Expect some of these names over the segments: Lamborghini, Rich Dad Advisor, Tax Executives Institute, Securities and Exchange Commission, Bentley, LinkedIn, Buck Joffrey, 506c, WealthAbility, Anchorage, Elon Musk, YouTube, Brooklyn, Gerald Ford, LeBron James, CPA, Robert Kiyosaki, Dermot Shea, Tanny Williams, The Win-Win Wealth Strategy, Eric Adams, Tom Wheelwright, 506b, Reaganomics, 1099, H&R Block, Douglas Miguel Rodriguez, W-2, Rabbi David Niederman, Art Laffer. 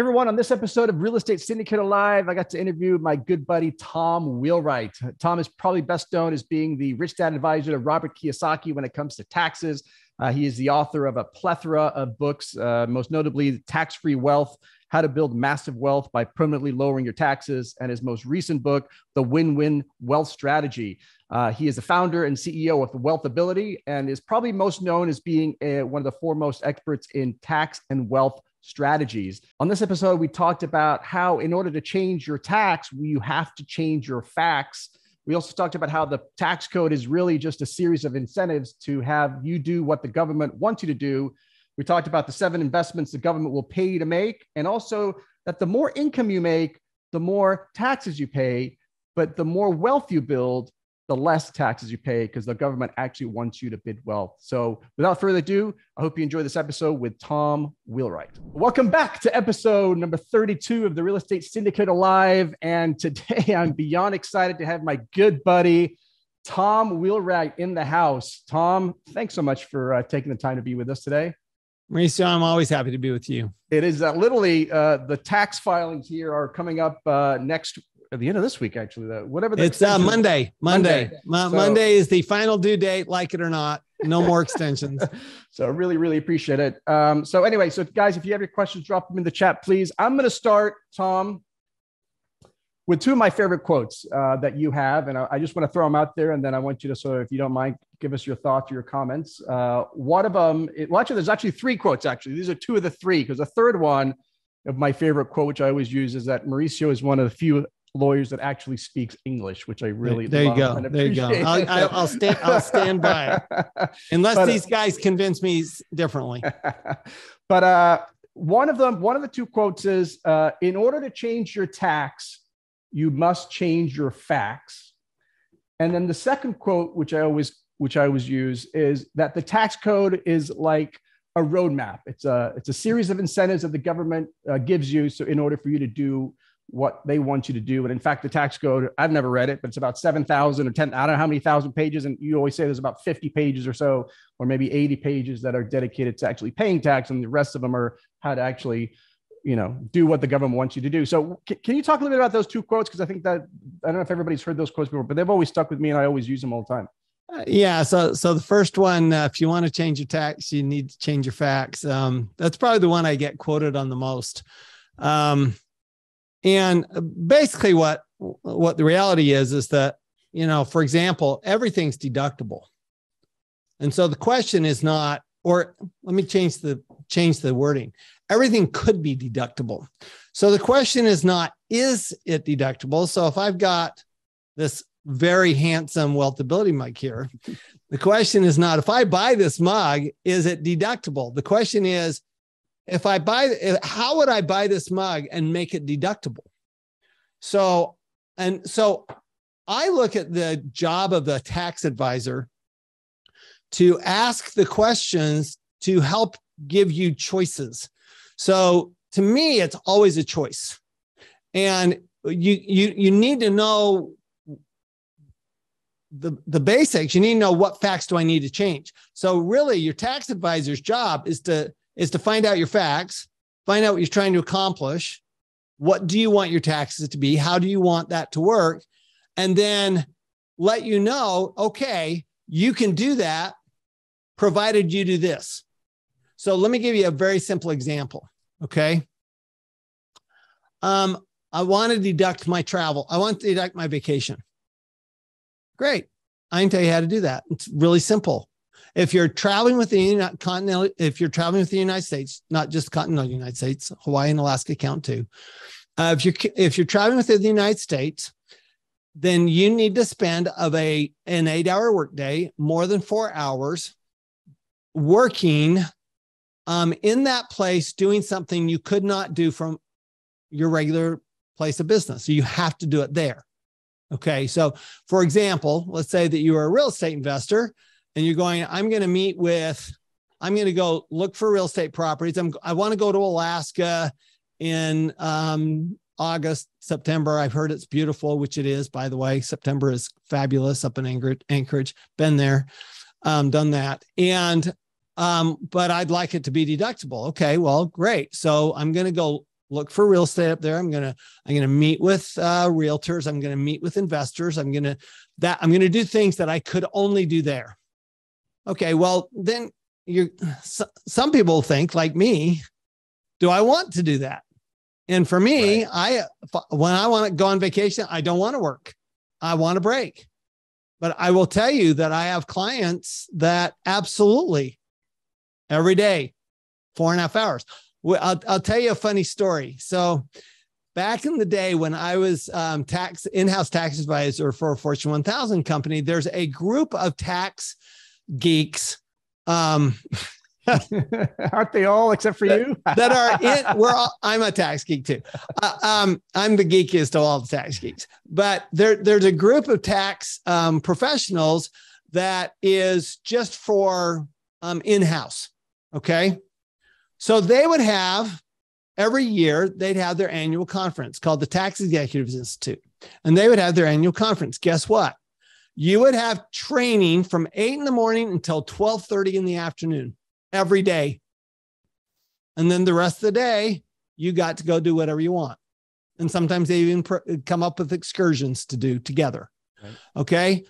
Hey everyone, on this episode of Real Estate Syndicator Live, I got to interview my good buddy, Tom Wheelwright. Tom is probably best known as being the Rich Dad Advisor to Robert Kiyosaki when it comes to taxes. He is the author of a plethora of books, most notably Tax-Free Wealth, How to Build Massive Wealth by Permanently Lowering Your Taxes, and his most recent book, The Win-Win Wealth Strategy. He is the founder and CEO of WealthAbility and is probably most known as being one of the foremost experts in tax and wealth strategies. On this episode, we talked about how in order to change your tax, you have to change your facts. We also talked about how the tax code is really just a series of incentives to have you do what the government wants you to do. We talked about the 7 investments the government will pay you to make, and also that the more income you make, the more taxes you pay, but the more wealth you build, the less taxes you pay because the government actually wants you to build wealth. So without further ado, I hope you enjoy this episode with Tom Wheelwright. Welcome back to episode number 32 of the Real Estate Syndicator Live. And today I'm beyond excited to have my good buddy, Tom Wheelwright in the house. Tom, thanks so much for taking the time to be with us today. Mauricio, I'm always happy to be with you. It is literally the tax filings here are coming up next at the end of this week, actually, whatever. It's Monday. Monday is the final due date, like it or not. No more extensions. So really, really appreciate it. So anyway, so guys, if you have your questions, drop them in the chat, please. I'm going to start, Tom, with 2 of my favorite quotes that you have. And I just want to throw them out there. And then I want you to sort of, if you don't mind, give us your thoughts or your comments. One of them, there's actually 3 quotes, actually. These are 2 of the 3, because the 3rd one of my favorite quote, which I always use, is that Mauricio is one of the few lawyers that actually speaks English, which I really love. There you go. I'll stand by it. Unless these guys convince me differently. But one of the 2 quotes is, in order to change your tax, you must change your facts. And then the 2nd quote, which I always use, is that the tax code is like a roadmap. It's a series of incentives that the government gives you. So in order for you to do what they want you to do. And in fact, the tax code, I've never read it, but it's about 7,000 or 10, I don't know how many thousand pages. And you always say there's about 50 pages or so, or maybe 80 pages that are dedicated to actually paying tax. And the rest of them are how to actually, do what the government wants you to do. So can you talk a little bit about those 2 quotes? Because I think that, I don't know if everybody's heard those quotes before, but they've always stuck with me and I always use them all the time. Yeah. So the first one, if you want to change your tax, you need to change your facts. That's probably the one I get quoted on the most. And basically what the reality is that, for example, everything's deductible. And so the question is not, or let me change the wording. Everything could be deductible. So the question is not, is it deductible? So if I've got this very handsome WealthAbility mug here, the question is not, if I buy this mug, is it deductible? The question is, how would I buy this mug and make it deductible? So I look at the job of the tax advisor to ask the questions to help give you choices. So to me, it's always a choice. And you need to know the basics. You need to know what facts do I need to change. So really your tax advisor's job is to find out your facts, find out what you're trying to accomplish, what do you want your taxes to be, how do you want that to work, and then let you know, okay, you can do that, provided you do this. So let me give you a very simple example, okay? I want to deduct my travel. I want to deduct my vacation. Great. I can tell you how to do that. It's really simple. If you're traveling with the United States, not just continental United States, Hawaii and Alaska count too. If you're traveling within the United States, then you need to spend an 8-hour workday more than 4 hours working in that place, doing something you could not do from your regular place of business. So you have to do it there. Okay. So for example, let's say that you are a real estate investor. And you're going, I'm going to go look for real estate properties. I want to go to Alaska in August, September. I've heard it's beautiful, which it is, by the way. September is fabulous up in Anchorage. Been there, done that. And, but I'd like it to be deductible. Okay, well, great. So I'm going to go look for real estate up there. I'm gonna meet with realtors. I'm gonna meet with investors. I'm gonna do things that I could only do there. Okay, well then some people think like me, do I want to do that? And for me, right. When I want to go on vacation, I don't want to work. I want a break. But I will tell you that I have clients that absolutely every day, 4.5 hours. I'll tell you a funny story. So back in the day when I was in-house tax advisor for a Fortune 1000 company, there's a group of tax geeks. Aren't they all except for you? That are in. I'm a tax geek too. I'm the geekiest of all the tax geeks. But there's a group of tax professionals that is just for in-house. Okay. So they would have every year, they'd have their annual conference called the Tax Executives Institute. And they would have their annual conference. Guess what? You would have training from 8 a.m. until 12:30 p.m. every day. And then the rest of the day, you got to go do whatever you want. And sometimes they even come up with excursions to do together. Right. Okay.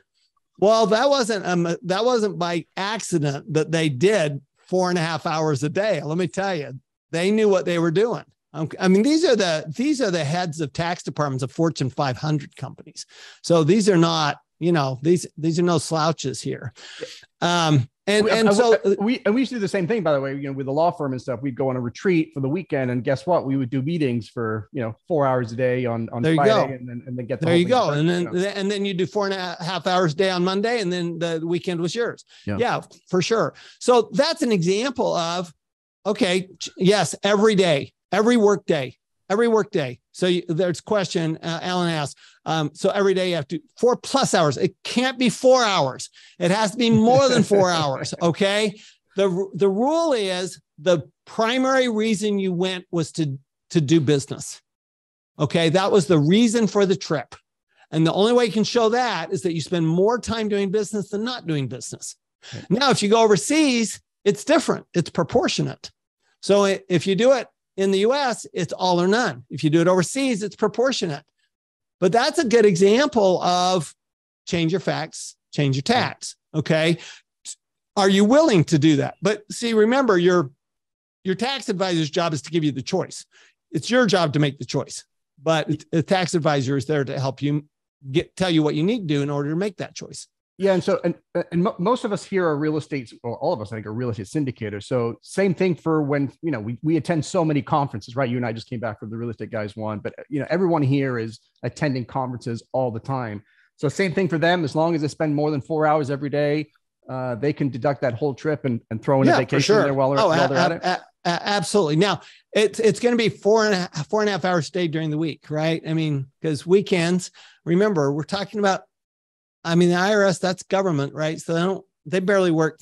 Well, that wasn't by accident that they did 4.5 hours a day. Let me tell you, they knew what they were doing. I mean, these are the heads of tax departments of Fortune 500 companies. So these are not, these are no slouches here. We used to do the same thing, by the way, with the law firm and stuff. We'd go on a retreat for the weekend, and guess what? We would do meetings for 4 hours a day on Friday, and then get the there you go, started, and then you do 4.5 hours a day on Monday, and then the weekend was yours. Yeah, for sure. So that's an example of yes, every day, every workday. So there's a question Alan asked. So every day you have to 4+ hours. It can't be 4 hours. It has to be more than 4 hours. Okay. The rule is the primary reason you went was to do business. Okay. That was the reason for the trip. And the only way you can show that is that you spend more time doing business than not doing business. Okay. Now, if you go overseas, it's different. It's proportionate. So if you do it in the US, it's all or none. If you do it overseas, it's proportionate. But that's a good example of change your facts, change your tax. Okay. Are you willing to do that? But see, remember, your tax advisor's job is to give you the choice. It's your job to make the choice, but the tax advisor is there to help you tell you what you need to do in order to make that choice. Yeah. And so, and most of us here are real estate, or all of us, I think, are real estate syndicators. So same thing for when, we attend so many conferences, right? You and I just came back from the real estate guys one, but everyone here is attending conferences all the time. So same thing for them. As long as they spend more than 4 hours every day, they can deduct that whole trip and throw in a vacation there while they're at it. Absolutely. Now it's going to be 4.5 hours a day during the week, right? I mean, because weekends, remember, we're talking about, the IRS, that's government, right? So they barely work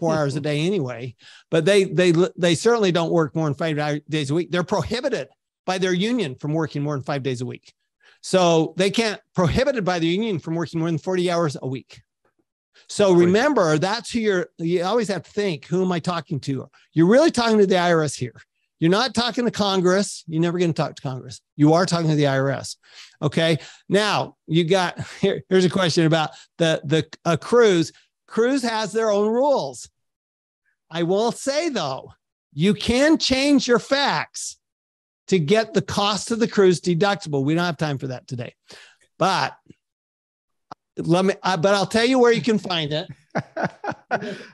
4 hours a day anyway, but they certainly don't work more than 5 days a week. They're prohibited by their union from working more than 5 days a week. So they can't prohibited by the union from working more than 40 hours a week. So remember, that's who you always have to think, who am I talking to? You're really talking to the IRS here. You're not talking to Congress. You're never going to talk to Congress. You are talking to the IRS. Okay. Now you got here's a question about the cruise. Cruise has their own rules. I will say though, you can change your facts to get the cost of the cruise deductible. We don't have time for that today, but I'll tell you where you can find it.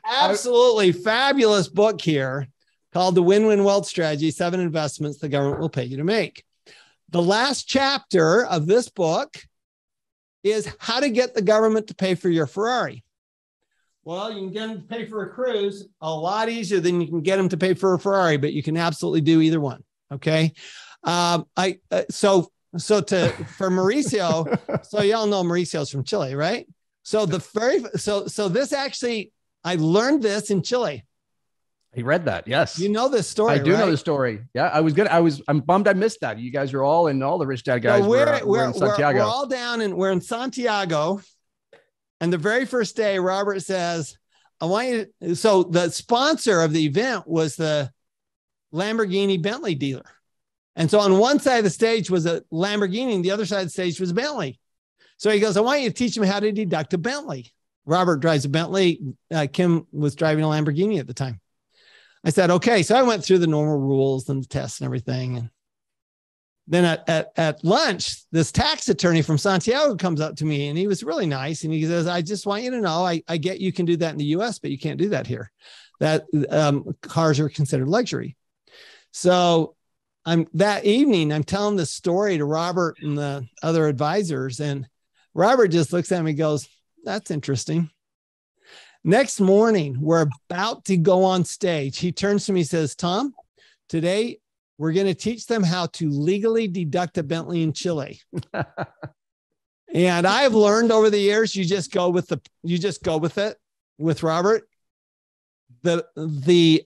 Absolutely fabulous book here, called The Win-Win Wealth Strategy, 7 Investments the Government Will Pay You to Make. The last chapter of this book is how to get the government to pay for your Ferrari. Well, you can get them to pay for a cruise a lot easier than you can get them to pay for a Ferrari, but you can absolutely do either one, okay? For Mauricio, so y'all know Mauricio's from Chile, right? So this actually, I learned this in Chile. He read that. Yes. You know this story. I do know the story. Yeah. I'm bummed I missed that. You guys are all in all the Rich Dad guys. We're in Santiago. We're all down and we're in Santiago. And the very first day, Robert says, I want you to, so the sponsor of the event was the Lamborghini Bentley dealer. And so on one side of the stage was a Lamborghini, and the other side of the stage was a Bentley. So he goes, I want you to teach him how to deduct a Bentley. Robert drives a Bentley. Kim was driving a Lamborghini at the time. I said, okay. So I went through the normal rules and the tests and everything. And then at lunch, this tax attorney from Santiago comes up to me, and he was really nice. And he says, I just want you to know, I get you can do that in the US, but you can't do that here. That cars are considered luxury. So that evening, I'm telling this story to Robert and the other advisors. And Robert just looks at me and goes, that's interesting. Next morning, we're about to go on stage. He turns to me and says, Tom, today we're going to teach them how to legally deduct a Bentley in Chile. And I've learned over the years, you just go with it with Robert. The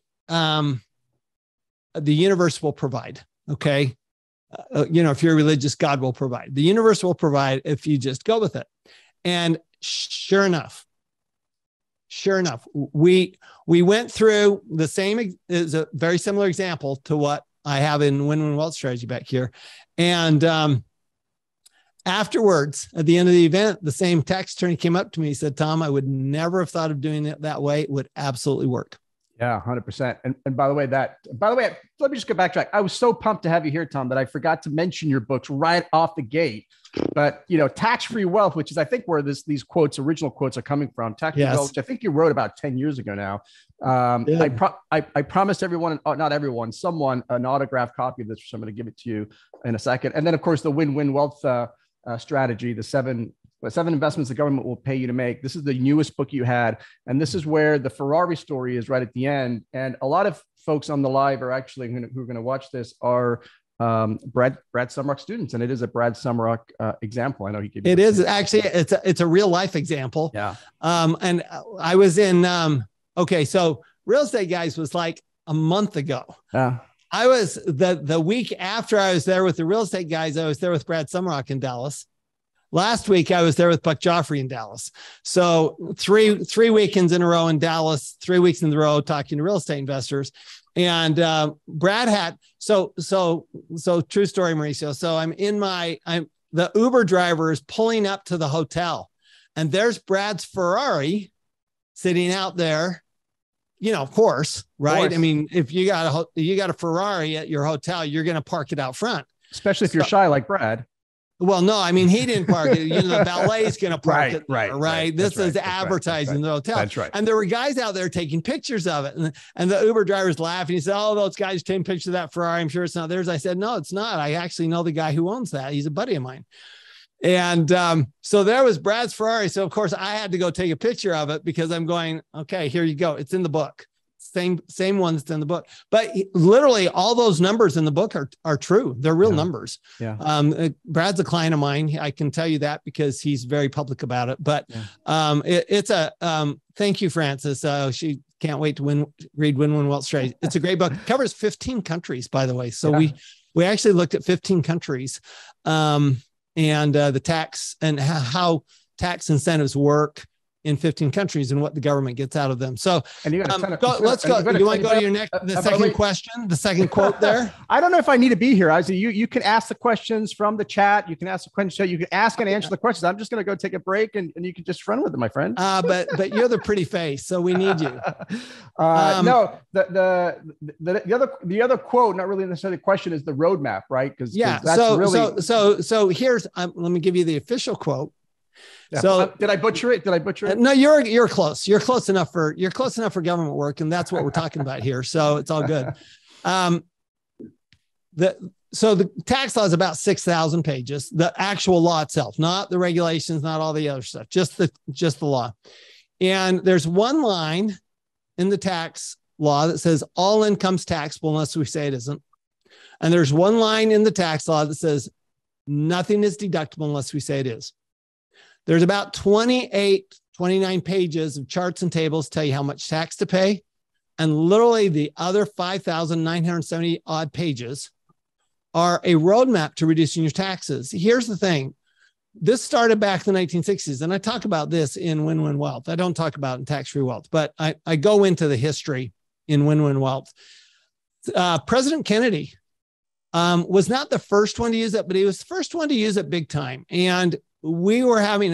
universe will provide. Okay. If you're religious, God will provide. The universe will provide if you just go with it. And sure enough, we went through the same, is a very similar example to what I have in Win-Win Wealth Strategy back here. And afterwards, at the end of the event, the same tax attorney came up to me. He said, Tom, I would never have thought of doing it that way. It would absolutely work. Yeah, 100%. And by the way, let me just go backtrack. I was so pumped to have you here, Tom, that I forgot to mention your books right off the gate. But Tax-Free Wealth, which is I think where these original quotes are coming from. Tax-Free Wealth, which I think you wrote about 10 years ago now. I promised everyone, not everyone, someone an autographed copy of this, so I'm going to give it to you in a second. And then of course the Win-Win Wealth Strategy, the seven investments the government will pay you to make. This is the newest book you had. And this is where the Ferrari story is right at the end. And a lot of folks on the live are actually who are going to watch this are Brad Sumrach students. And it is a Brad Sumrach example. I know he gave you it is actually, it's a real life example. Yeah. And I was in, so Real Estate Guys was like a month ago. Yeah. I was the week after I was there with the Real Estate Guys, I was there with Brad Sumrach in Dallas. Last week, I was there with Buck Joffrey in Dallas. So three weekends in a row in Dallas, 3 weeks in a row talking to real estate investors. And Brad had, so true story, Mauricio. So the Uber driver is pulling up to the hotel, and there's Brad's Ferrari sitting out there. Of course, right? Of course. I mean, if you got a Ferrari at your hotel, you're going to park it out front. Especially if you're shy like Brad. Well, no, I mean, he didn't park it. The valet's going to park it. Right. This is advertising the hotel. That's right. And there were guys out there taking pictures of it. And the Uber driver's laughing. He said, oh, those guys taking pictures of that Ferrari. I'm sure it's not theirs. I said, no, it's not. I actually know the guy who owns that. He's a buddy of mine. And so there was Brad's Ferrari. So, of course, I had to go take a picture of it because I'm going, okay, here you go. It's in the book. Same one that's in the book, but literally all those numbers in the book are true. They're real numbers. Yeah. Brad's a client of mine. I can tell you that because he's very public about it, but it's thank you, Frances. She can't wait to read Win-Win Wealth Strategy. It's a great book. It covers 15 countries, by the way. So we actually looked at 15 countries and the tax and how tax incentives work in 15 countries and what the government gets out of them. So you want to go to your next, the second quote there? I don't know if I need to be here. You can ask the questions from the chat. You can ask the questions. You can ask and answer the questions. I'm just going to go take a break and you can just run with it, my friend. But you're the pretty face, so we need you. The other quote, not really necessarily a question, is the roadmap, right? Here's, let me give you the official quote. Yeah. So did I butcher it? No, you're close. You're close enough for government work. And that's what we're talking about here. So it's all good. The tax law is about 6,000 pages, the actual law itself, not the regulations, not all the other stuff, just the law. And there's one line in the tax law that says all income's taxable unless we say it isn't. And there's one line in the tax law that says nothing is deductible unless we say it is. There's about 29 pages of charts and tables tell you how much tax to pay. And literally the other 5,970 odd pages are a roadmap to reducing your taxes. Here's the thing. This started back in the 1960s. And I talk about this in Win-Win Wealth. I don't talk about in Tax-Free Wealth, but I go into the history in Win-Win Wealth. President Kennedy was not the first one to use it, but he was the first one to use it big time. And we were having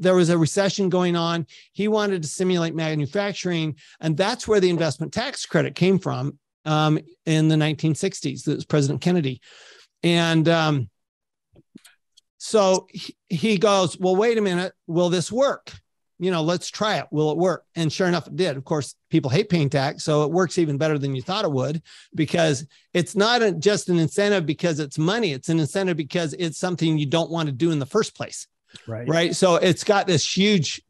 there was a recession going on. He wanted to stimulate manufacturing. And that's where the investment tax credit came from in the 1960s. That was President Kennedy. And so he goes, well, wait a minute, will this work? You know, let's try it. Will it work? And sure enough, it did. Of course, people hate paying tax, so it works even better than you thought it would, because it's not just an incentive because it's money. It's an incentive because it's something you don't want to do in the first place. Right. Right. So it's got this huge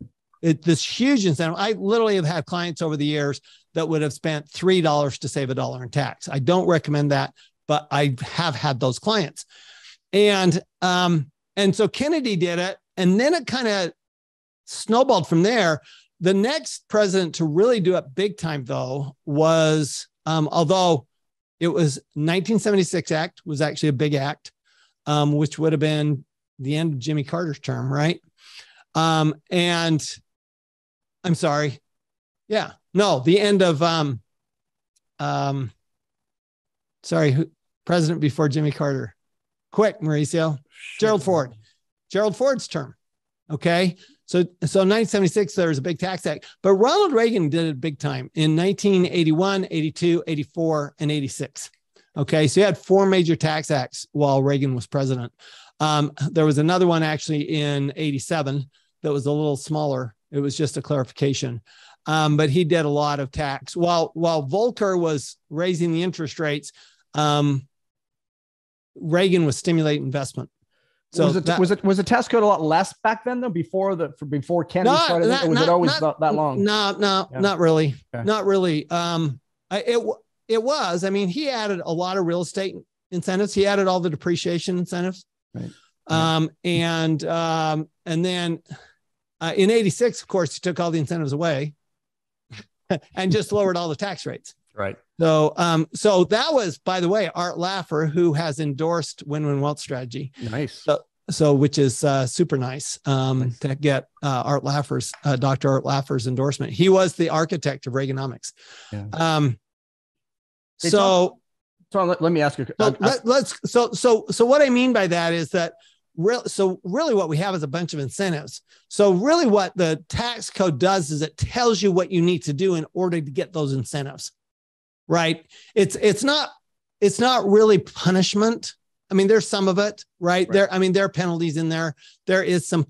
incentive. I literally have had clients over the years that would have spent $3 to save $1 in tax. I don't recommend that, but I have had those clients. And so Kennedy did it. And then it kind of snowballed from there. The next president to really do it big time, though, was, although it was 1976 Act was actually a big act, which would have been the end of Jimmy Carter's term, right? And I'm sorry. Yeah, no, the end of, sorry, president before Jimmy Carter. Quick, Mauricio. Gerald Ford. Gerald Ford's term. Okay. So 1976, there was a big tax act, but Ronald Reagan did it big time in 1981, 82, 84, and 86. Okay. So you had four major tax acts while Reagan was president. There was another one actually in 87 that was a little smaller. It was just a clarification. But he did a lot of tax. While Volcker was raising the interest rates, Reagan was stimulating investment. So was the tax code a lot less back then though? Before Kennedy started, was it always that long? No, not really. Okay. Not really. It was. I mean, he added a lot of real estate incentives. He added all the depreciation incentives. Right. And then in 86, of course, he took all the incentives away and just lowered all the tax rates. Right. So, so that was, by the way, Art Laffer, who has endorsed Win-Win Wealth Strategy. Nice. So which is super nice, nice to get Art Laffer's, Dr. Art Laffer's endorsement. He was the architect of Reaganomics. Yeah. Tom, let me ask you. So what I mean by that is that really what we have is a bunch of incentives. So really what the tax code does is it tells you what you need to do in order to get those incentives. Right. It's not really punishment. I mean, there's some of it, right? There. I mean, there are penalties in there. There is some,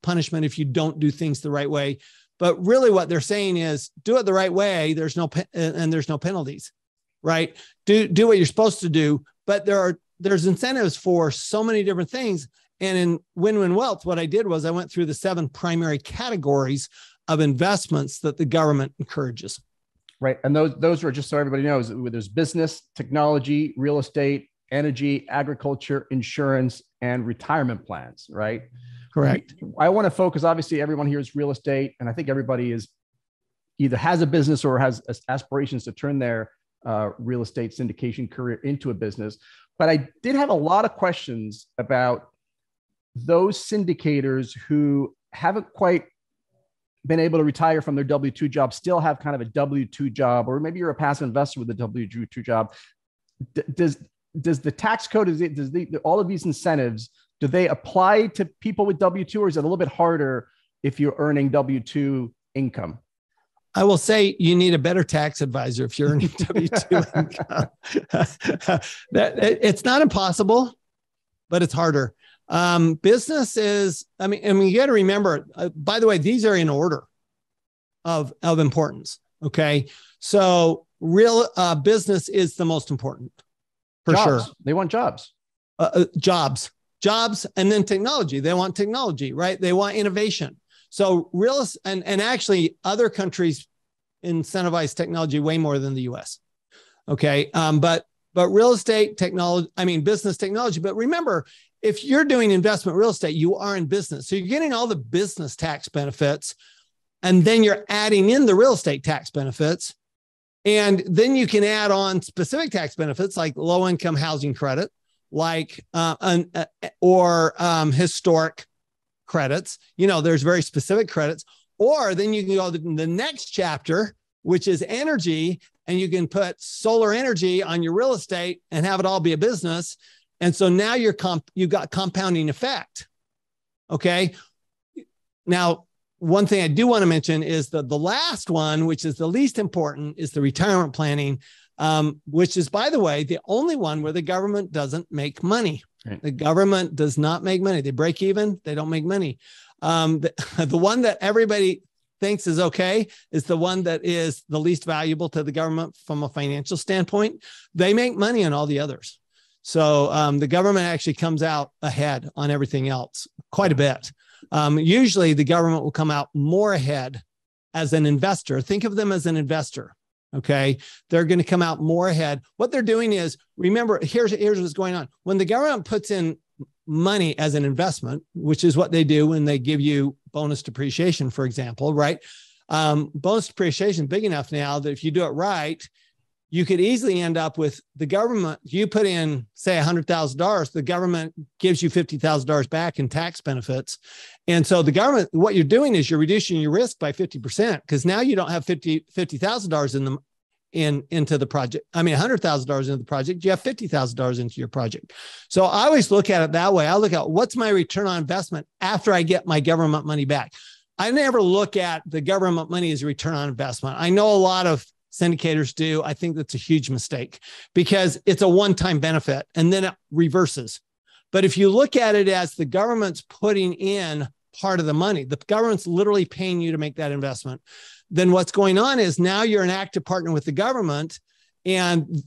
punishment if you don't do things the right way, but really what they're saying is do it the right way. There's no penalties, right? Do what you're supposed to do, but there's incentives for so many different things. And in Win-Win Wealth, what I did was I went through the 7 primary categories of investments that the government encourages. Right. And those are, just so everybody knows, there's business, technology, real estate, energy, agriculture, insurance, and retirement plans. Right. Correct. I want to focus, obviously, everyone here is real estate. And I think everybody is either has a business or has aspirations to turn their real estate syndication career into a business. But I did have a lot of questions about those syndicators who haven't quite been able to retire from their W-2 job, still have kind of a W-2 job, or maybe you're a passive investor with a W-2 job. Does the tax code, all of these incentives, do they apply to people with W-2, or is it a little bit harder if you're earning W-2 income? I will say you need a better tax advisor if you're earning W-2 income. It's not impossible, but it's harder. Business is, I mean, you got to remember, by the way, these are in order of importance. Okay. So real, business is the most important for sure. They want jobs, and then technology. They want technology, right? They want innovation. So real, and actually other countries incentivize technology way more than the US. Okay. But real estate technology, I mean, business technology, but remember, if you're doing investment real estate, you are in business. So you're getting all the business tax benefits, and then you're adding in the real estate tax benefits. And then you can add on specific tax benefits like low income housing credit, like, or historic credits. There's very specific credits, or then you can go to the next chapter, which is energy. and you can put solar energy on your real estate and have it all be a business. And so now you're you've got compounding effect. Okay. Now, one thing I do want to mention is that the last one, which is the least important, is the retirement planning, which is, by the way, the only one where the government doesn't make money. Right. The government does not make money. They break even. They don't make money. The one that everybody thinks is okay is the one that is the least valuable to the government from a financial standpoint. They make money on all the others. So the government actually comes out ahead on everything else quite a bit. Usually the government will come out more ahead as an investor. Think of them as an investor. Okay. They're going to come out more ahead. What they're doing is, remember, here's what's going on. When the government puts in money as an investment, which is what they do when they give you bonus depreciation, for example, right? Bonus depreciation is big enough now that if you do it right, you could easily end up with the government. You put in, say, $100,000, the government gives you $50,000 back in tax benefits. And so the government, what you're doing is you're reducing your risk by 50%, because now you don't have $50,000 into the project. I mean, $100,000 into the project, you have $50,000 into your project. So I always look at it that way. I look at what's my return on investment after I get my government money back. I never look at the government money as a return on investment. I know a lot of syndicators do. I think that's a huge mistake because it's a one-time benefit and then it reverses. But if you look at it as the government's putting in part of the money, the government's literally paying you to make that investment, then what's going on is now you're an active partner with the government and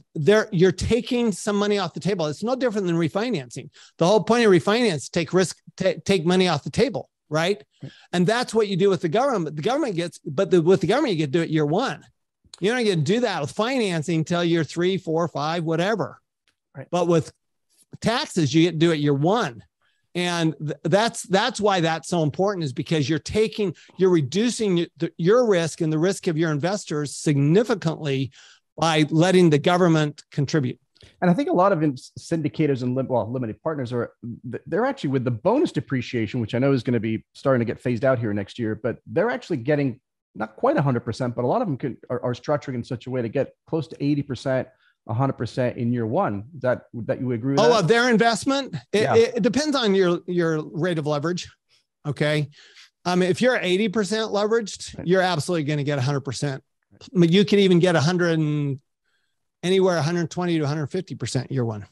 you're taking some money off the table. It's no different than refinancing. The whole point of refinance, take risk, take money off the table, right? And that's what you do with the government. The government gets, with the government, you get to do it year one. You're not going to do that with financing until year 3, 4, 5, whatever. Right. But with taxes, you get to do it year one. And that's why that's so important, is because you're reducing your risk and the risk of your investors significantly by letting the government contribute. And I think a lot of syndicators and limited partners they're actually, with the bonus depreciation, which I know is going to be starting to get phased out here next year, but they're actually getting not quite 100%, but a lot of them are structuring in such a way to get close to 80%, 100% in year one. That you agree with? Oh, of their investment? It depends on your rate of leverage. Okay. If you're 80% leveraged, you're absolutely going to get 100%. You could even get 120 to 150% year one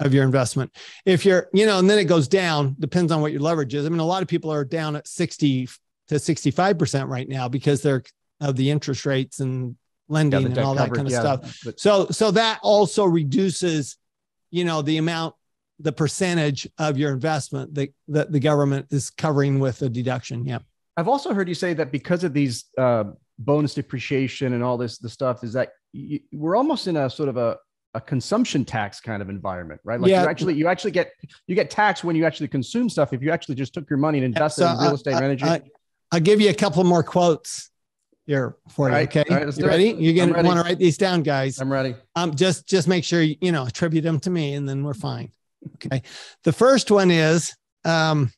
of your investment. If you're, and then it goes down, depends on what your leverage is. I mean, a lot of people are down at 60 to 65% right now because of the interest rates and lending and all that kind of stuff. So that also reduces, the amount, the percentage of your investment that the government is covering with a deduction. Yeah. I've also heard you say that because of these bonus depreciation and all the stuff is that we're almost in a sort of a consumption tax kind of environment, right? Like you get taxed when you actually consume stuff. If you actually just took your money and invested in real estate or energy. I'll give you a couple more quotes here for you. Right, okay. Right, you ready? You're going to want to write these down, guys. I'm ready. Just make sure, attribute them to me and then we're fine. Okay. The first one is, you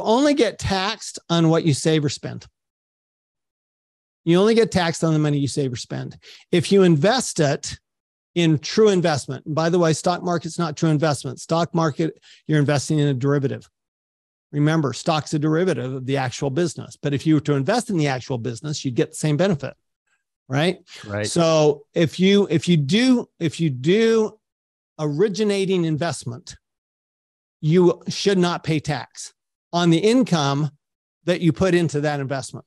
only get taxed on what you save or spend. You only get taxed on the money you save or spend. If you invest it in true investment, and by the way, stock market's not true investment. Stock market, you're investing in a derivative. Remember, stock's a derivative of the actual business. But if you were to invest in the actual business, you'd get the same benefit, right? Right. So if you do originating investment, you should not pay tax on the income that you put into that investment.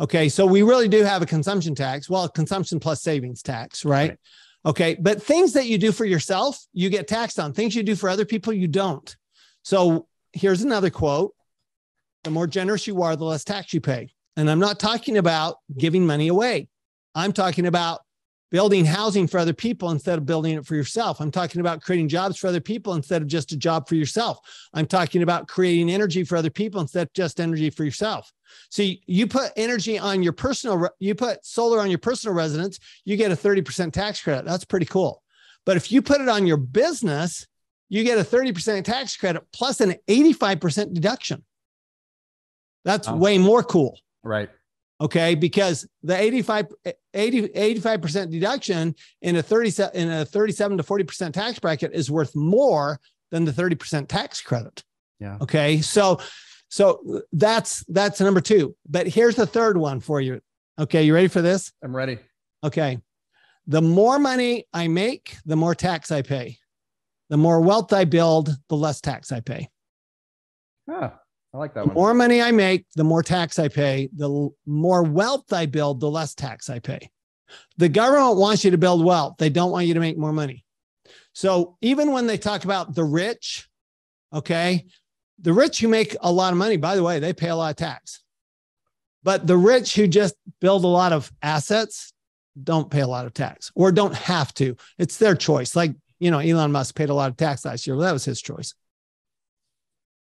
Okay, so we really do have a consumption tax. Well, consumption plus savings tax, right? Okay, but things that you do for yourself, you get taxed on. Things you do for other people, you don't. So here's another quote. The more generous you are, the less tax you pay. And I'm not talking about giving money away. I'm talking about building housing for other people instead of building it for yourself. I'm talking about creating jobs for other people instead of just a job for yourself. I'm talking about creating energy for other people instead of just energy for yourself. So you put energy on your personal, you put solar on your personal residence, you get a 30% tax credit. That's pretty cool. But if you put it on your business, you get a 30% tax credit plus an 85% deduction. That's way more cool. Right. Okay, because the 85% deduction in a 37 to 40% tax bracket is worth more than the 30% tax credit. Yeah. Okay. So that's number two. But here's the third one for you. Okay, you ready for this? I'm ready. Okay. The more money I make, the more tax I pay. The more wealth I build, the less tax I pay. Huh. I like that one. The more money I make, the more tax I pay. The more wealth I build, the less tax I pay. The government wants you to build wealth. They don't want you to make more money. So even when they talk about the rich, okay, the rich who make a lot of money, by the way, they pay a lot of tax. But the rich who just build a lot of assets don't pay a lot of tax or don't have to. It's their choice. Like, you know, Elon Musk paid a lot of tax last year. Well, that was his choice.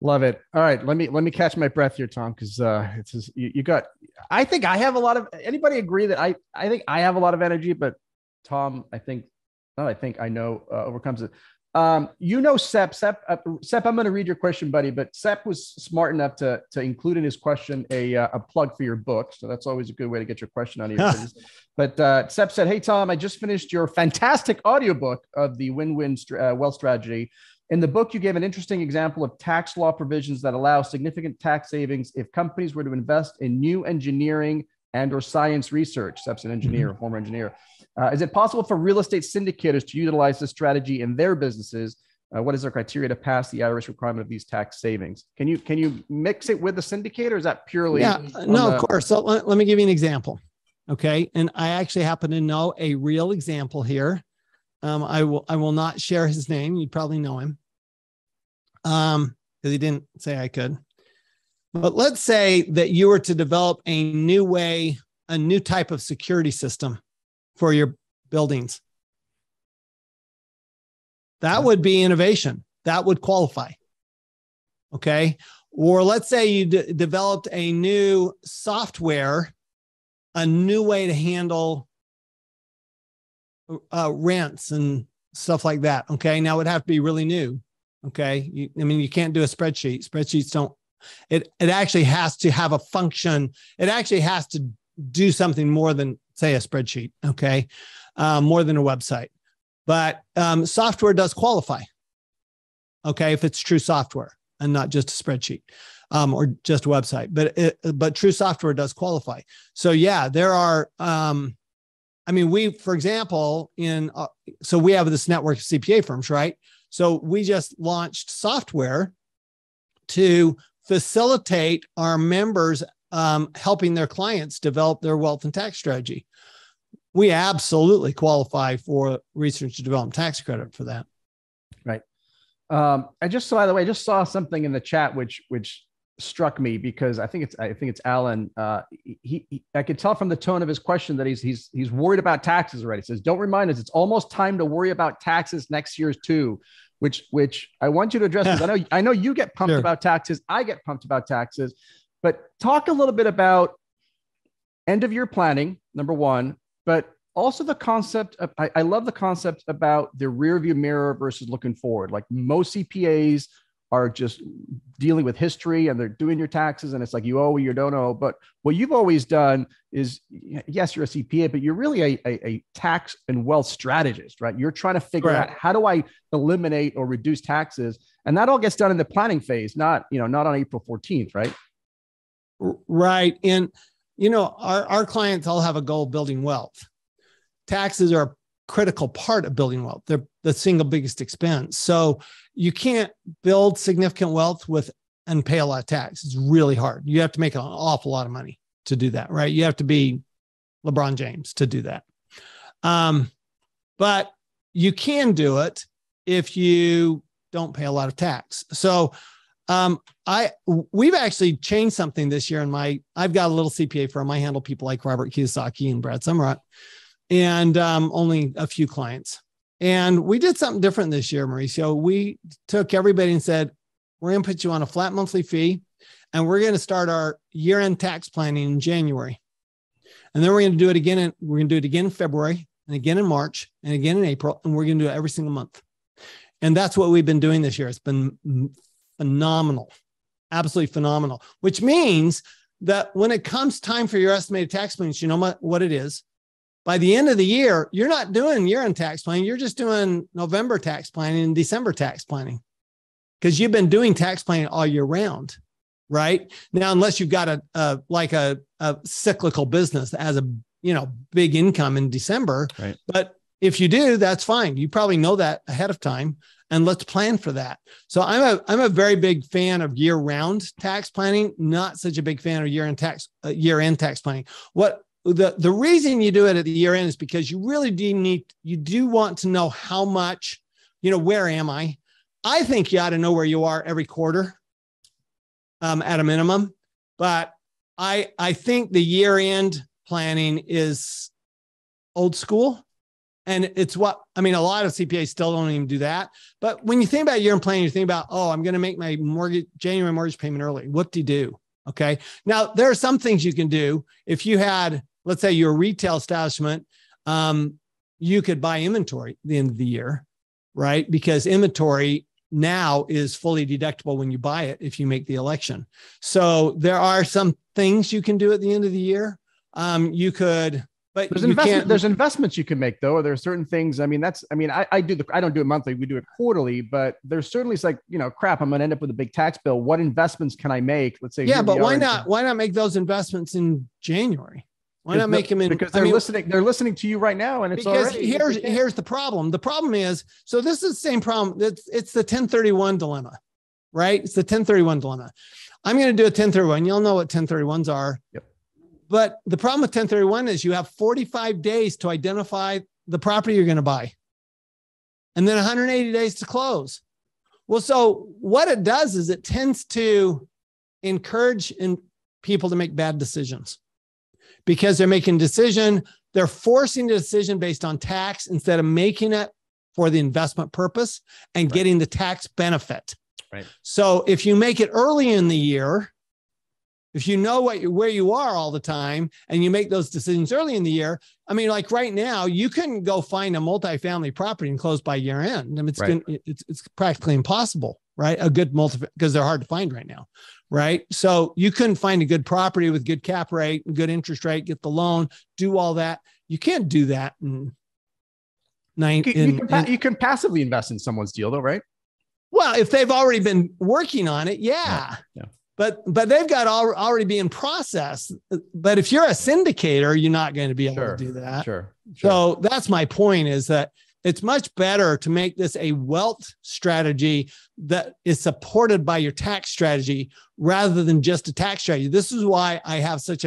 Love it. All right. Let me catch my breath here, Tom, because it's just, you got, I think I have a lot of, anybody agree that I think I have a lot of energy, but Tom, I know overcomes it. You know, Sepp, I'm going to read your question, buddy, but Sepp was smart enough to include in his question a plug for your book. So that's always a good way to get your question on your But Sepp said, hey, Tom, I just finished your fantastic audiobook of the Win-Win Wealth Strategy. In the book, you gave an interesting example of tax law provisions that allow significant tax savings if companies were to invest in new engineering and or science research. Sepp's an engineer, mm-hmm. former engineer. Is it possible for real estate syndicators to utilize this strategy in their businesses? What is their criteria to pass the IRS requirement of these tax savings? Can you mix it with the syndicator? Or is that purely? Yeah, no, of course. So let me give you an example. Okay. And I actually happen to know a real example here. I will not share his name. You probably know him because he didn't say I could. But let's say that you were to develop a new way, a new type of security system for your buildings. That would be innovation. That would qualify. Okay. Or let's say you developed a new software, a new way to handle rents and stuff like that. Okay. Now it would have to be really new. Okay. You can't do a spreadsheet. Spreadsheets don't, it actually has to have a function. It actually has to do something more than say a spreadsheet. Okay. More than a website, but software does qualify. Okay. If it's true software and not just a spreadsheet or just a website, but true software does qualify. So yeah, there are, for example, so we have this network of CPA firms, right? So we just launched software to facilitate our members helping their clients develop their wealth and tax strategy. We absolutely qualify for research and development tax credit for that. Right. I just saw something in the chat, which struck me because I think it's Alan. I could tell from the tone of his question that he's worried about taxes already. He says, don't remind us, it's almost time to worry about taxes next year too, which I want you to address. I know you get pumped about taxes. I get pumped about taxes, but talk a little bit about end of year planning, number one, but also the concept of, I love the concept about the rear view mirror versus looking forward. Like most CPAs are just dealing with history and they're doing your taxes and it's like you owe, you don't owe. But what you've always done is, yes, you're a CPA, but you're really a tax and wealth strategist, right? You're trying to figure out how do I eliminate or reduce taxes, and that all gets done in the planning phase, not on April 14th, right? Right, and our clients all have a goal of building wealth. Taxes are a critical part of building wealth. They're the single biggest expense. So you can't build significant wealth and pay a lot of tax. It's really hard. You have to make an awful lot of money to do that, right? You have to be LeBron James to do that. But you can do it if you don't pay a lot of tax. So we've actually changed something this year. I've got a little CPA firm. I handle people like Robert Kiyosaki and Brad Sumrach, and only a few clients. And we did something different this year, Mauricio. We took everybody and said, we're going to put you on a flat monthly fee, and we're going to start our year-end tax planning in January. And then we're going to do it again in February, and again in March, and again in April, and we're going to do it every single month. And that's what we've been doing this year. It's been phenomenal, absolutely phenomenal, which means that when it comes time for your estimated tax payments, you know what it is. By the end of the year, you're not doing year-end tax planning. You're just doing November tax planning and December tax planning because you've been doing tax planning all year round, right? Now, unless you've got a cyclical business that has a big income in December, right. But if you do, that's fine. You probably know that ahead of time, and let's plan for that. So I'm a very big fan of year-round tax planning. Not such a big fan of year-end tax planning. The reason you do it at the year end is because you really do want to know how much, where am I? I think you ought to know where you are every quarter at a minimum. But I think the year end planning is old school. And it's a lot of CPAs still don't even do that. But when you think about year end planning, you think about, I'm going to make my January mortgage payment early. What do you do? Okay. Now, there are some things you can do. If you had, let's say, your retail establishment, you could buy inventory at the end of the year, right? Because inventory now is fully deductible when you buy it if you make the election. So there are some things you can do at the end of the year. There's investments you can make though. There are certain things. I don't do it monthly. We do it quarterly, but there's certainly crap, I'm going to end up with a big tax bill. What investments can I make? Let's say, yeah, but why not make those investments in January? Why not make them in? Because they're listening to you right now. And it's already, here's the problem. The problem is, so this is the same problem. It's the 1031 dilemma, right? It's the 1031 dilemma. I'm going to do a 1031. You'll know what 1031s are. Yep. But the problem with 1031 is you have 45 days to identify the property you're going to buy and then 180 days to close. Well, so what it does is it tends to encourage people to make bad decisions because they're making decision. They're forcing the decision based on tax instead of making it for the investment purpose and getting the tax benefit. Right. So if you make it early in the year, if you know where you are all the time and you make those decisions early in the year, right now, you couldn't go find a multifamily property and close by year end. It's practically impossible, right? A good because they're hard to find right now, right? So you couldn't find a good property with good cap rate, good interest rate, get the loan, do all that. You can't do that. You can passively invest in someone's deal though, right? Well, if they've already been working on it, yeah. Yeah. But they've got already been processed. But if you're a syndicator, you're not going to be able to do that. Sure. So that's my point is that it's much better to make this a wealth strategy that is supported by your tax strategy rather than just a tax strategy. This is why I have such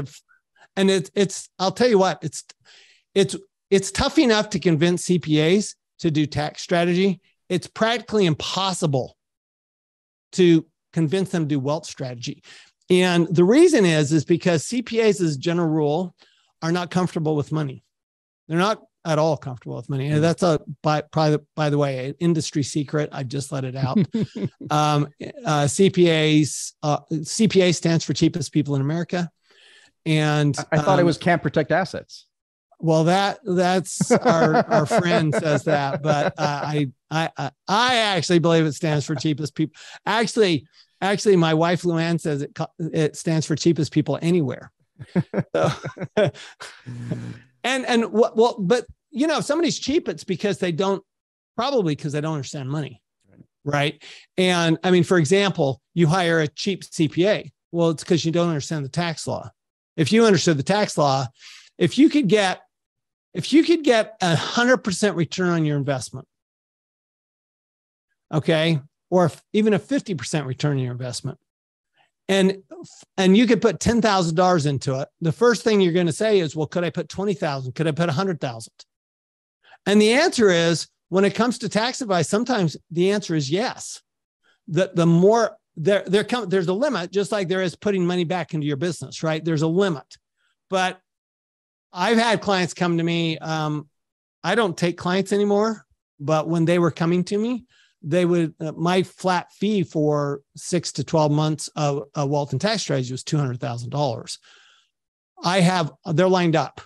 I'll tell you what, it's tough enough to convince CPAs to do tax strategy. It's practically impossible to convince them to do wealth strategy. And the reason is because CPAs, as a general rule, are not comfortable with money. They're not at all comfortable with money. And that's by the way, an industry secret. I've just let it out. CPA stands for cheapest people in America. And I thought it was can't protect assets. Well, that's our friend says that, but I actually believe it stands for cheapest people. Actually, my wife Luann says it stands for cheapest people anywhere. So, if somebody's cheap, it's because they don't understand money, right? And for example, you hire a cheap CPA. Well, it's because you don't understand the tax law. If you understood the tax law, if you could get 100% return on your investment, okay, or even a 50% return on your investment, and you could put $10,000 into it, the first thing you're going to say is, well, could I put $20,000? Could I put $100,000? And the answer is, when it comes to tax advice, sometimes the answer is yes. The more there's a limit, just like there is putting money back into your business, right? There's a limit, but I've had clients come to me. I don't take clients anymore, but when they were coming to me, they would, my flat fee for 6 to 12 months of a wealth and tax strategy was $200,000. They're lined up.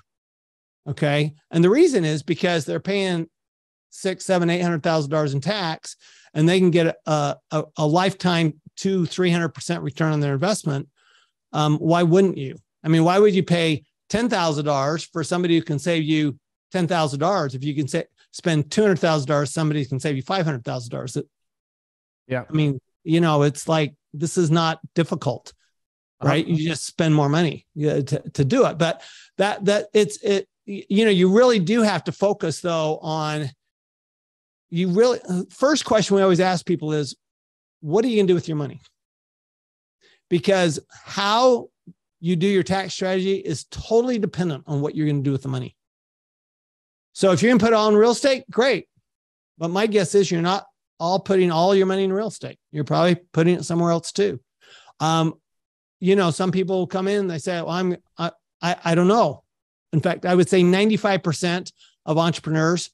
Okay. And the reason is because they're paying $600,000, $700,000, $800,000 in tax, and they can get a lifetime 200-300% return on their investment. why wouldn't you? I mean, why would you pay $10,000 for somebody who can save you $10,000 if you can spend $200,000, somebody can save you $500,000? Yeah. I mean, you know, it's like, this is not difficult, right? You just spend more money to do it. But that you know, you really do have to focus though on, first question we always ask people is, what are you going to do with your money? Because how you do your tax strategy is totally dependent on what you're going to do with the money. So if you're going to put it all in real estate, great. But my guess is you're not all putting all your money in real estate. You're probably putting it somewhere else too. You know, some people come in and they say, well, I don't know. In fact, I would say 95% of entrepreneurs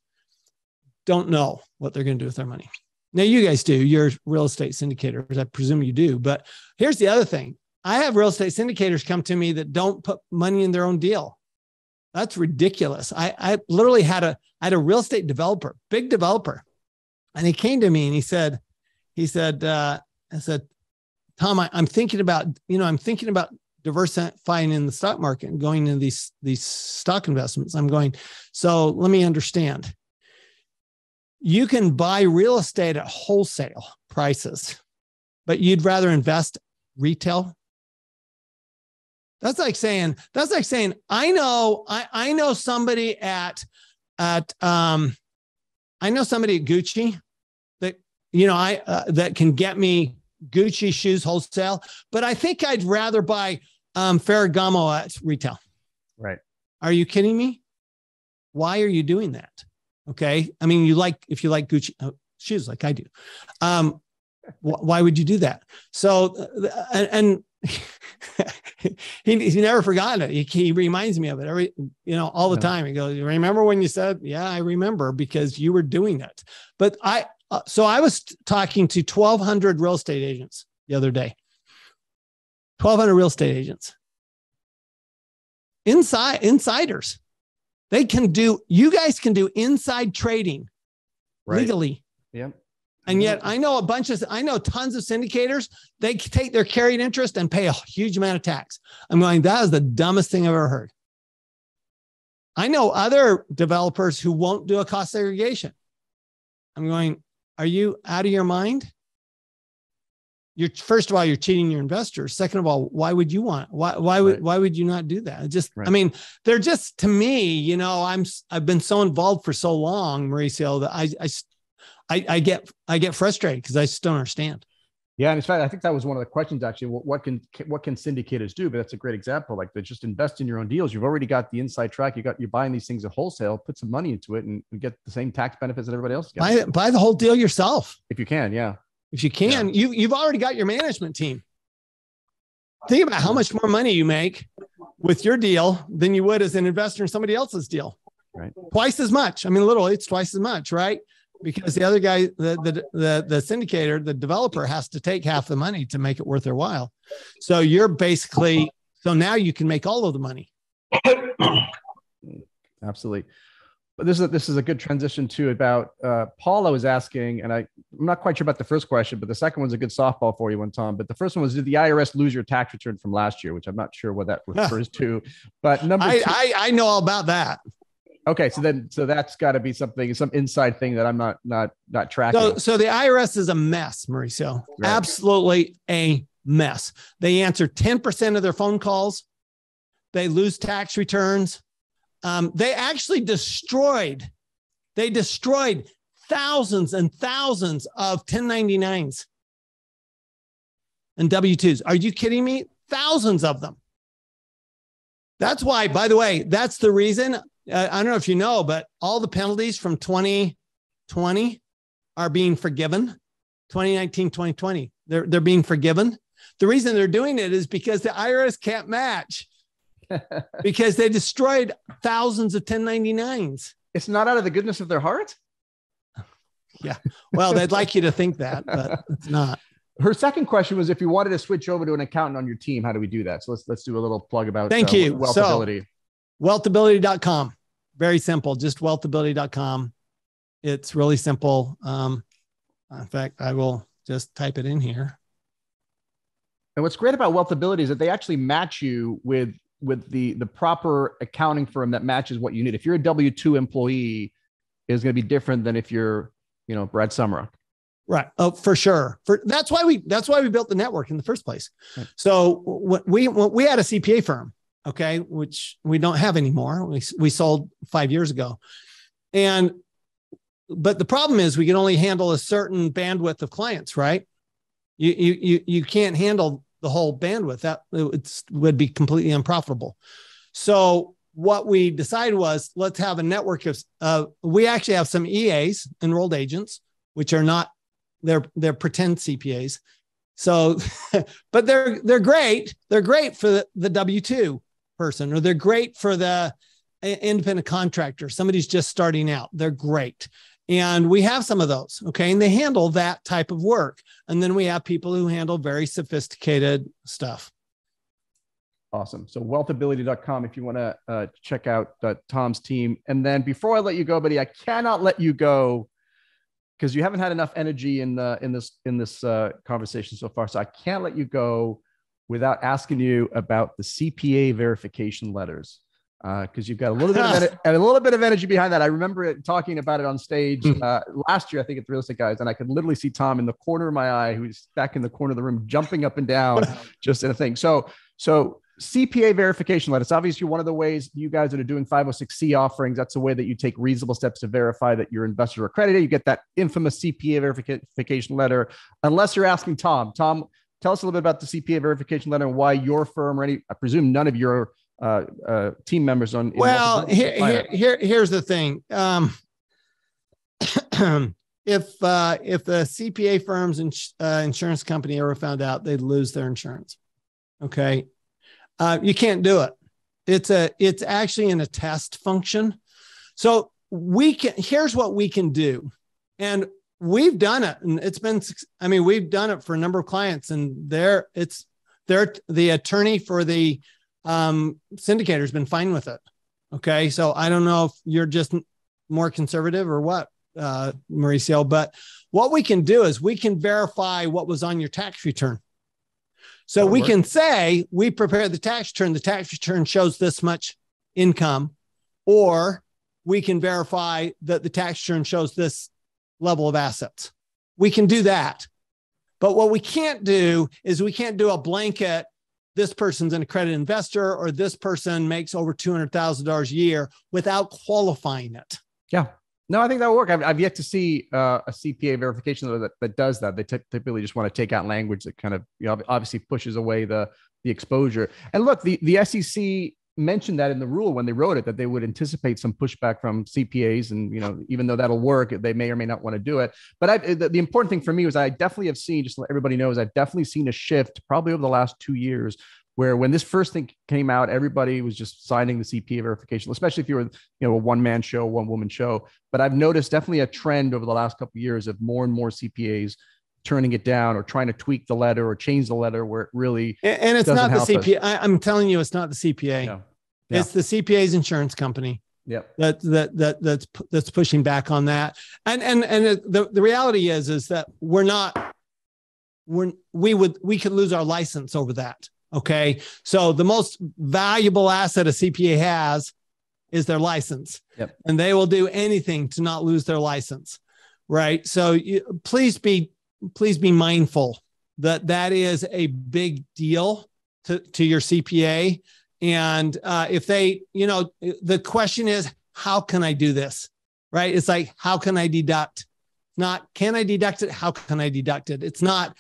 don't know what they're going to do with their money. Now, you guys do. You're real estate syndicators. I presume you do. But here's the other thing. I have real estate syndicators come to me that don't put money in their own deal. That's ridiculous. I literally had a real estate developer, big developer. And he came to me and I said, Tom, I'm thinking about diversifying in the stock market and going into these stock investments. I'm going, so let me understand. You can buy real estate at wholesale prices, but you'd rather invest retail. That's like saying, I know somebody at Gucci that, you know, that can get me Gucci shoes wholesale, but I think I'd rather buy Ferragamo at retail. Right. Are you kidding me? Why are you doing that? Okay. I mean, if you like Gucci shoes, like I do, why would you do that? So, he's never forgotten it. He reminds me of it all the time. He goes, "You remember when you said?" Yeah, I remember, because you were doing it. But I was talking to 1,200 real estate agents the other day. 1,200 real estate agents, insiders. They can do. You guys can do inside trading, right, legally. Yeah. And yet I know tons of syndicators, they take their carried interest and pay a huge amount of tax. I'm going, that is the dumbest thing I've ever heard. I know other developers who won't do a cost segregation. I'm going, are you out of your mind? First of all, you're cheating your investors. Second of all, why would you not do that? I mean, they're just, to me, you know, I've been so involved for so long, Mauricio, that I get frustrated because I just don't understand. Yeah, and in fact, I think that was one of the questions actually. What can syndicators do? But that's a great example. Like, they just invest in your own deals. You've already got the inside track. You're buying these things at wholesale. Put some money into it and get the same tax benefits that everybody else gets. Buy the whole deal yourself if you can. Yeah, if you can, yeah. You've already got your management team. Think about how much more money you make with your deal than you would as an investor in somebody else's deal. Right, twice as much. I mean, literally, it's twice as much, right? Because the other guy, the syndicator, the developer, has to take half the money to make it worth their while. So now you can make all of the money. Absolutely. But this is a good transition too. About Paula was asking, and I'm not quite sure about the first question, but the second one's a good softball for you, Tom. But the first one was, did the IRS lose your tax return from last year? Which I'm not sure what that refers to. But number two, I know all about that. Okay, so that's got to be some inside thing that I'm not tracking. So the IRS is a mess, Mauricio. Right. Absolutely a mess. They answer 10% of their phone calls. They lose tax returns. They actually destroyed thousands and thousands of 1099s and W-2s. Are you kidding me? Thousands of them. That's why, by the way, that's the reason. I don't know if you know, but all the penalties from 2020 are being forgiven. 2019, 2020, they're being forgiven. The reason they're doing it is because the IRS can't match, because they destroyed thousands of 1099s. It's not out of the goodness of their heart? Yeah. Well, they'd like you to think that, but it's not. Her second question was, if you wanted to switch over to an accountant on your team, how do we do that? So let's do a little plug about WealthAbility. So, WealthAbility.com. Very simple. Just WealthAbility.com. It's really simple. In fact, I will just type it in here. And what's great about WealthAbility is that they actually match you with the proper accounting firm that matches what you need. If you're a W-2 employee, it's going to be different than if you're, you know, Brad Sumrach. Right. Oh, for sure. That's why we built the network in the first place. Right. So we had a CPA firm, okay, which we don't have anymore. We sold 5 years ago. But the problem is we can only handle a certain bandwidth of clients, right? You can't handle the whole bandwidth. That would be completely unprofitable. So what we decided was, let's have a network of, we actually have some EAs, enrolled agents, which are not, they're pretend CPAs. So, but they're great. They're great for the W-2 person, or they're great for the independent contractor. Somebody's just starting out. They're great. And we have some of those. Okay. And they handle that type of work. And then we have people who handle very sophisticated stuff. Awesome. So wealthability.com, if you want to check out Tom's team. And then before I let you go, buddy, I cannot let you go, because you haven't had enough energy in this conversation so far. So I can't let you go without asking you about the CPA verification letters, because you've got a little bit of energy behind that. I remember talking about it on stage last year, I think, at the Real Estate Guys, and I could literally see Tom in the corner of my eye, who's back in the corner of the room, jumping up and down, just in a thing. So CPA verification letters. Obviously, one of the ways you guys that are doing 506c offerings, that's a way that you take reasonable steps to verify that your investors are accredited. You get that infamous CPA verification letter, unless you're asking Tom. Tom, tell us a little bit about the CPA verification letter and why your firm, or any, I presume none of your team members on. Well, here's the thing. If the CPA firm's insurance company ever found out, they'd lose their insurance. Okay. You can't do it. It's actually in a test function. So here's what we can do. And we've done it. And we've done it for a number of clients, and the attorney for the syndicator has been fine with it. Okay. So I don't know if you're just more conservative or what, Mauricio, but what we can do is we can verify what was on your tax return. So we can say we prepared the tax return. The tax return shows this much income, or we can verify that the tax return shows this level of assets. We can do that. But what we can't do is we can't do a blanket, this person's an accredited investor, or this person makes over $200,000 a year, without qualifying it. Yeah. No, I think that will work. I've yet to see a CPA verification that does that. They typically just want to take out language that kind of, you know, obviously pushes away the exposure. And look, the SEC mentioned that in the rule when they wrote it, that they would anticipate some pushback from CPAs. And, you know, even though that'll work, they may or may not want to do it. But the important thing for me was I definitely have seen, just to let everybody know, is I've definitely seen a shift probably over the last 2 years, where when this first thing came out, everybody was just signing the CPA verification, especially if you were, you know, a one-man show, one-woman show. But I've noticed definitely a trend over the last couple of years of more and more CPAs turning it down, or trying to tweak the letter or change the letter where it really and it's not the CPA. I'm telling you, it's not the CPA. No. Yeah. It's the CPA's insurance company. Yep. That's pushing back on that. And the reality is that we could lose our license over that. Okay. So the most valuable asset a CPA has is their license. Yep. And they will do anything to not lose their license. Right. So please be mindful that is a big deal to your CPA. And if they, you know, the question is, how can I do this? Right. It's like, how can I deduct? Not, can I deduct it? How can I deduct it? It's not,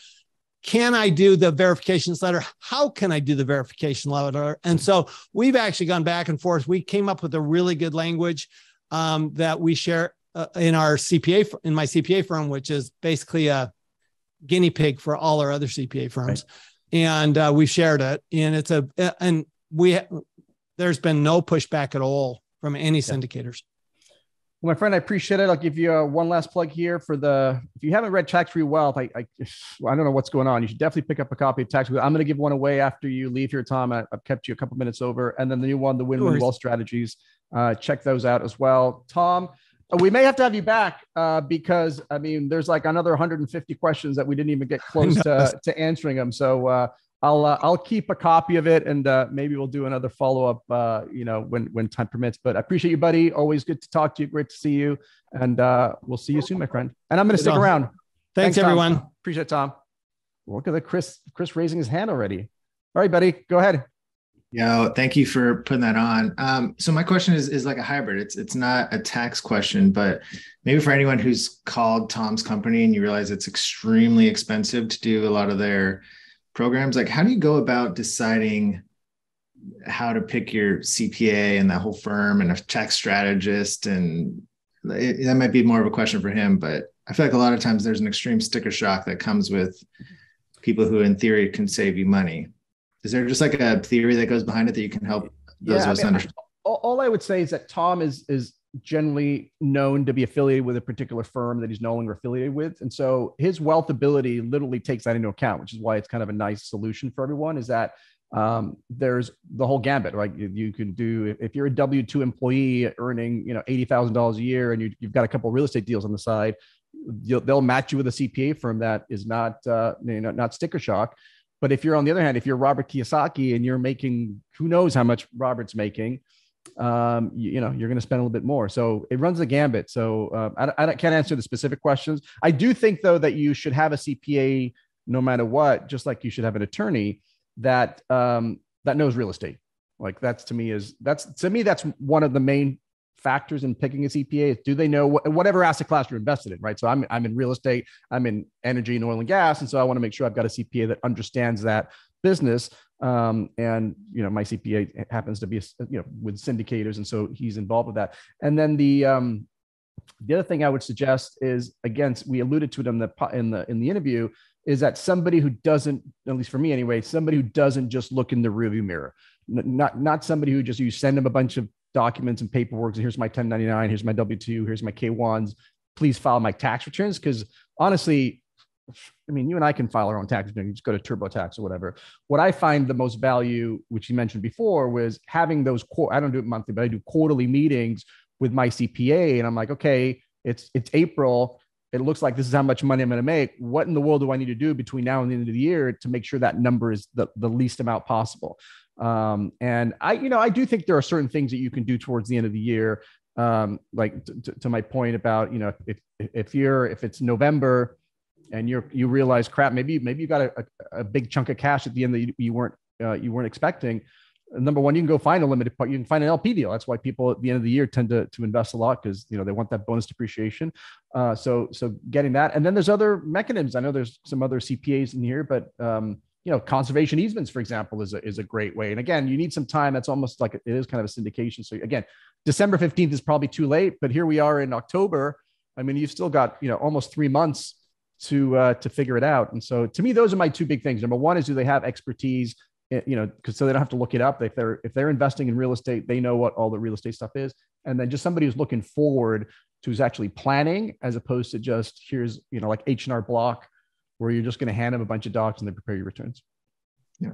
can I do the verification letter? How can I do the verification letter? And so we've actually gone back and forth. We came up with a really good language that we share in my CPA firm, which is basically a guinea pig for all our other CPA firms. Right. And we've shared it, and there's been no pushback at all from any syndicators. Well, my friend, I appreciate it. I'll give you one last plug here if you haven't read Tax-Free Wealth, I don't know what's going on. You should definitely pick up a copy of Tax-Free Wealth. I'm going to give one away after you leave here, Tom. I've kept you a couple minutes over. And then the new one, The Win-Win Wealth Strategies. Check those out as well. Tom, we may have to have you back because, I mean, there's like another 150 questions that we didn't even get close to answering them. So I'll keep a copy of it, and maybe we'll do another follow-up, when time permits. But I appreciate you, buddy. Always good to talk to you. Great to see you. And we'll see you soon, my friend. And I'm going to stick around. Thanks everyone. Tom. Appreciate it, Tom. Look at the Chris raising his hand already. All right, buddy, go ahead. Yo, thank you for putting that on. So my question is like a hybrid. It's not a tax question, but maybe for anyone who's called Tom's company and you realize it's extremely expensive to do a lot of their programs, like how do you go about deciding how to pick your CPA and that whole firm and a tax strategist? And that might be more of a question for him, but I feel like a lot of times there's an extreme sticker shock that comes with people who in theory can save you money. Is there just like a theory that goes behind it that you can help those of us understand? All I would say is that Tom is generally known to be affiliated with a particular firm that he's no longer affiliated with. And so his WealthAbility literally takes that into account, which is why it's kind of a nice solution for everyone, is that there's the whole gambit, right? You can do, if you're a W-2 employee earning, $80,000 a year and you've got a couple of real estate deals on the side, they'll match you with a CPA firm that is not sticker shock. But if you're on the other hand, if you're Robert Kiyosaki and you're making, who knows how much Robert's making, you're going to spend a little bit more. So it runs the gambit. So I can't answer the specific questions. I do think though, that you should have a CPA no matter what, just like you should have an attorney that knows real estate. Like that's one of the main factors in picking a CPA is do they know whatever asset class you're invested in, right? So I'm in real estate, I'm in energy and oil and gas. And so I want to make sure I've got a CPA that understands that business. And my CPA happens to be, with syndicators. And so he's involved with that. And then the other thing I would suggest is, again, we alluded to it in the interview, is that somebody who doesn't, at least for me anyway, somebody who doesn't just look in the rearview mirror, not somebody who you send them a bunch of documents and paperwork. And here's my 1099, here's my W-2, here's my K-1s. Please file my tax returns. Because honestly, you and I can file our own tax return. You just go to TurboTax or whatever. What I find the most value, which you mentioned before, was having those, I don't do it monthly, but I do quarterly meetings with my CPA. And I'm like, okay, it's April. It looks like this is how much money I'm going to make. What in the world do I need to do between now and the end of the year to make sure that number is the least amount possible? And I do think there are certain things that you can do towards the end of the year. Like to my point about, if it's November and you realize, crap, maybe you got a big chunk of cash at the end that you weren't expecting. Number one, you can go find a limited part. You can find an LP deal. That's why people at the end of the year tend to invest a lot because they want that bonus depreciation. So getting that, and then there's other mechanisms. I know there's some other CPAs in here, but conservation easements, for example, is a great way. And again, you need some time. That's almost like it is kind of a syndication. So again, December 15th is probably too late, but here we are in October. You've still got almost 3 months to figure it out. And so to me, those are my two big things. Number one is, do they have expertise? Because so they don't have to look it up. If they're investing in real estate, they know what all the real estate stuff is. And then just somebody who's looking forward to, who's actually planning, as opposed to just here's like H&R Block, where you're just going to hand them a bunch of docs and they prepare your returns. Yeah.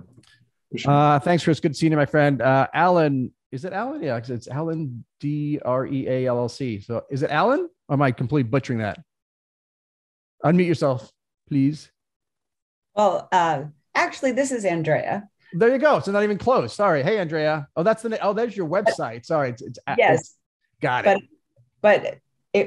Sure. Thanks, Chris. Good seeing you, my friend. Alan, is it Alan? Yeah, it's Alan DREA LLC. So is it Alan? Or am I completely butchering that? Unmute yourself, please. Well, actually, this is Andrea. There you go. So not even close. Sorry. Hey, Andrea. Oh, there's your website. Sorry. Yes. Got it. But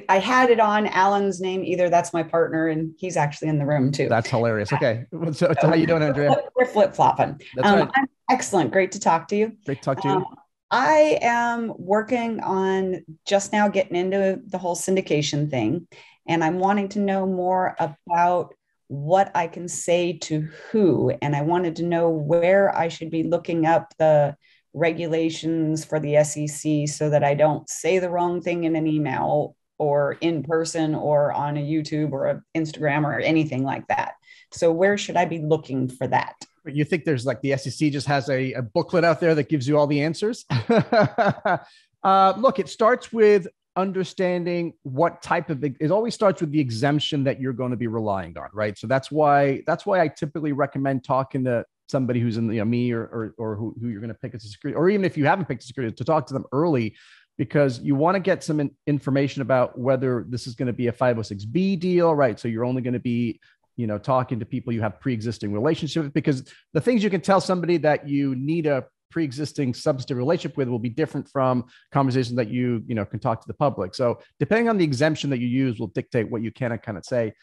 I had it on Alan's name either. That's my partner, and he's actually in the room too. That's hilarious. Okay. So how you doing, Andrea? We're flip-flopping. That's right. I'm excellent. Great to talk to you. Great to talk to you. I am working on just now getting into the whole syndication thing, and I'm wanting to know more about what I can say to who. And I wanted to know where I should be looking up the regulations for the SEC so that I don't say the wrong thing in an email or in person or on a YouTube or an Instagram or anything like that. So where should I be looking for that? You think there's like the SEC just has a booklet out there that gives you all the answers? Look, it starts with understanding what type of, it always starts with the exemption that you're going to be relying on, right? So that's why I typically recommend talking to somebody who's in me or who you're going to pick as a security, or even if you haven't picked a security, to talk to them early, because you want to get some information about whether this is going to be a 506b deal, right? So you're only going to be you know, talking to people you have pre-existing relationships with, because the things you can tell somebody that you need a pre-existing substantive relationship with will be different from conversations that you, can talk to the public. So depending on the exemption that you use will dictate what you can and cannot say.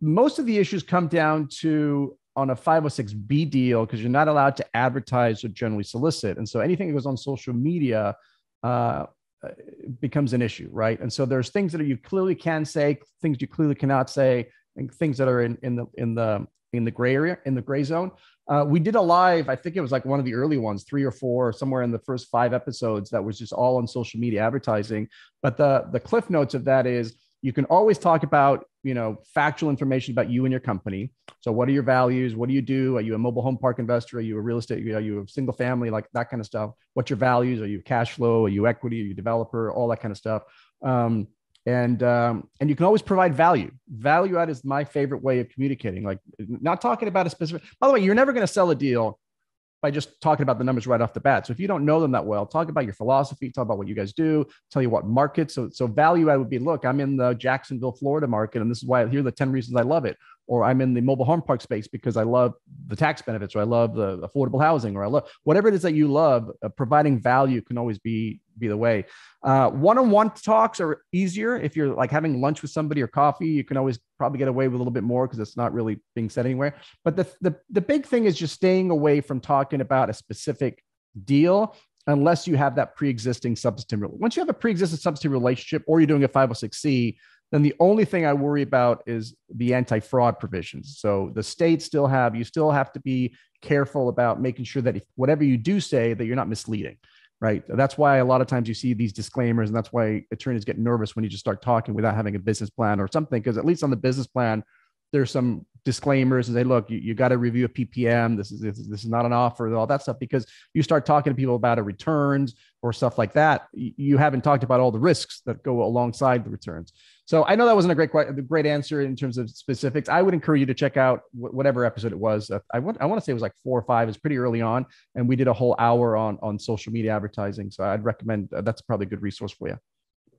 Most of the issues come down to on a 506b deal, because you're not allowed to advertise or generally solicit. And so anything that goes on social media becomes an issue, right? And so there's things that you clearly can say, things you clearly cannot say, and things that are in the gray area, in the gray zone. We did a live, I think it was like one of the early ones, 3 or 4, somewhere in the first 5 episodes, that was just all on social media advertising. But the cliff notes of that is you can always talk about, factual information about you and your company. So what are your values? What do you do? Are you a mobile home park investor? Are you a real estate? Are you a single family? Like that kind of stuff. What's your values? Are you cash flow? Are you equity? Are you developer? All that kind of stuff. And you can always provide value. Value add is my favorite way of communicating, like not talking about a specific, by the way, you're never going to sell a deal by just talking about the numbers right off the bat. So if you don't know them that well, talk about your philosophy, talk about what you guys do, tell you what market. So value add would be, look, I'm in the Jacksonville, Florida market, and this is why here are the 10 reasons I love it. Or I'm in the mobile home park space because I love the tax benefits, or I love the affordable housing, or I love whatever it is that you love. Providing value can always be the way. One-on-one talks are easier. If you're like having lunch with somebody or coffee, you can always probably get away with a little bit more because it's not really being said anywhere. But the big thing is just staying away from talking about a specific deal unless you have that pre-existing substantive. Once you have a pre-existing substantive relationship, or you're doing a 506c, then the only thing I worry about is the anti-fraud provisions. So the states you still have to be careful about making sure that if whatever you do say, that you're not misleading, right? That's why a lot of times you see these disclaimers, and that's why attorneys get nervous when you just start talking without having a business plan or something, because at least on the business plan, there's some disclaimers and say, look, you got to review a PPM. This is not an offer, all that stuff, because you start talking to people about a returns or stuff like that. You haven't talked about all the risks that go alongside the returns. So I know that wasn't a great answer in terms of specifics. I would encourage you to check out whatever episode it was. I want to say it was like 4 or 5. It's pretty early on. And we did a whole hour on social media advertising. So I'd recommend that's probably a good resource for you.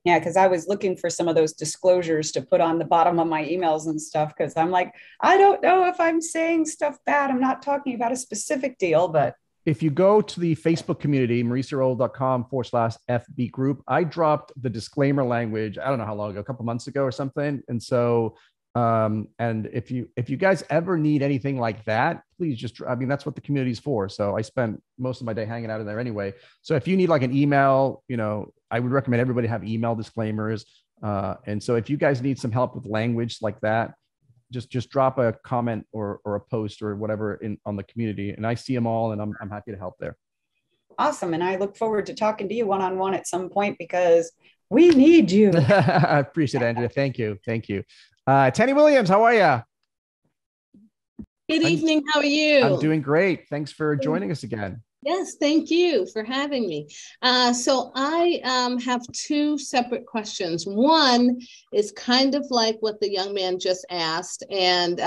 Yeah, because I was looking for some of those disclosures to put on the bottom of my emails and stuff, because I'm like, I don't know if I'm saying stuff bad. I'm not talking about a specific deal, but. If you go to the Facebook community, mauriciorauld.com/FB group, I dropped the disclaimer language, I don't know how long ago, a couple months ago or something. And so, and if you guys ever need anything like that, please that's what the community is for. So I spend most of my day hanging out in there anyway. So if you need like an email, I would recommend everybody have email disclaimers. And so if you guys need some help with language like that, just drop a comment or a post or whatever on the community. And I see them all, and I'm happy to help there. Awesome. And I look forward to talking to you one-on-one at some point, because we need you. I appreciate it, Andrea. Thank you. Tanny Williams, how are you? Good evening. How are you? I'm doing great. Thanks for joining us again. Yes, thank you for having me. So I have 2 separate questions. One is kind of like what the young man just asked. And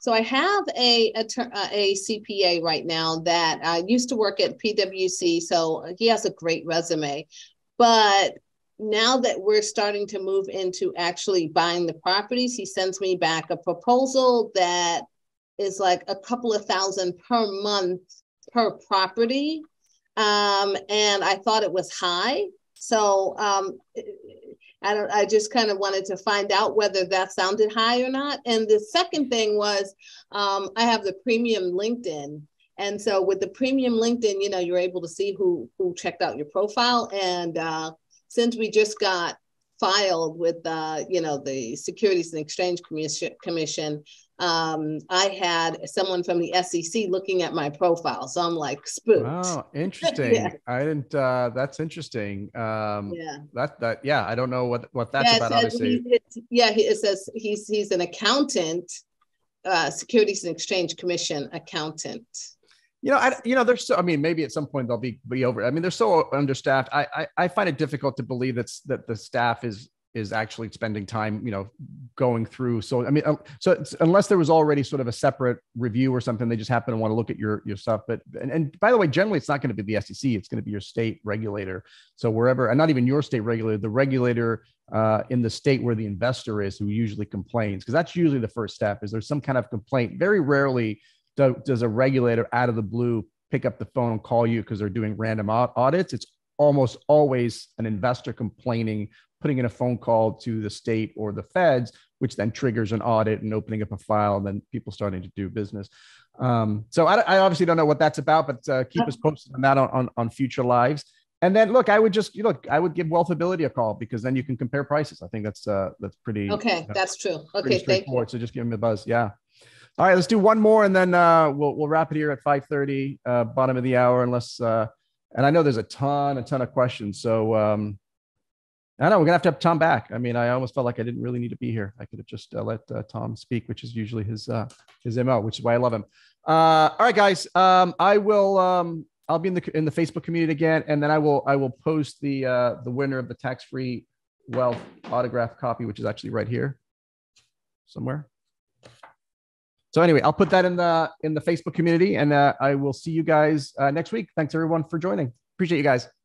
so I have a CPA right now that used to work at PwC. So he has a great resume. But now that we're starting to move into actually buying the properties, he sends me back a proposal that is like a couple of thousand per month per property, and I thought it was high. So I just kind of wanted to find out whether that sounded high or not. And the second thing was, I have the premium LinkedIn. And so with the premium LinkedIn, you're able to see who checked out your profile. And since we just got filed with, the Securities and Exchange Commission, I had someone from the SEC looking at my profile. So I'm like spooked. Wow, interesting. Yeah. That's interesting. I don't know what that's about, obviously. It says he's an accountant, Securities and Exchange Commission accountant. Maybe at some point they'll be over. They're so understaffed. I find it difficult to believe that the staff is actually spending time, going through. So, I mean, so unless there was already sort of a separate review or something, they just happen to want to look at your stuff. But, and by the way, generally, it's not going to be the SEC. It's going to be your state regulator. So wherever, and not even your state regulator, the regulator in the state where the investor is who usually complains, because that's usually the first step is there's some kind of complaint. Very rarely does a regulator out of the blue pick up the phone and call you because they're doing random audits. It's almost always an investor complaining, putting in a phone call to the state or the feds, which then triggers an audit and opening up a file, and then people starting to do business. So I obviously don't know what that's about, but keep us posted on that on future lives. And then look, I would just, I would give WealthAbility a call because then you can compare prices. I think that's pretty. Okay. That's true. Okay. Thank you. So just give them a buzz. Yeah. All right, let's do one more and then we'll wrap it here at 5:30, bottom of the hour, unless, and I know there's a ton of questions. So I don't know, we're gonna have to have Tom back. I mean, I almost felt like I didn't really need to be here. I could have just let Tom speak, which is usually his MO, which is why I love him. All right, guys, I'll be in the Facebook community again, and then I will post the winner of the Tax-Free Wealth autograph copy, which is actually right here somewhere. So anyway, I'll put that in the Facebook community, and I will see you guys next week. Thanks everyone for joining. Appreciate you guys.